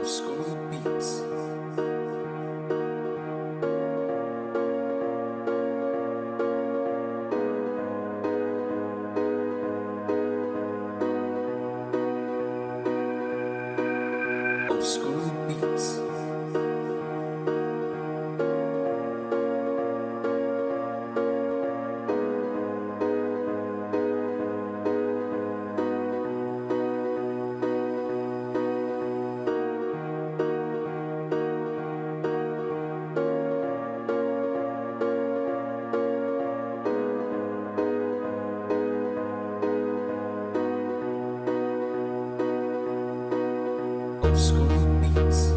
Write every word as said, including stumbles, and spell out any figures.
Oscuru Beats. Oscuru Beats. Oscuru Beats.